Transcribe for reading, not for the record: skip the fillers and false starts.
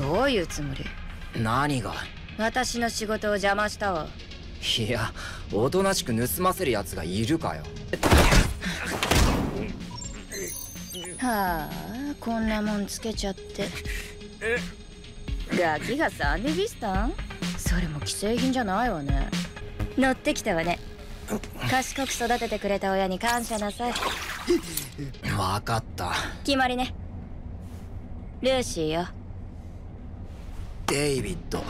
どういうつもり？何が？私の仕事を邪魔したわ。いや、おとなしく盗ませるやつがいるかよ。はあ、こんなもんつけちゃって。ガキがサンデビスタン？それも既製品じゃないわね。乗ってきたわね。賢く育ててくれた親に感謝なさい。わかった。決まりね。ルーシーよ。デイビッド。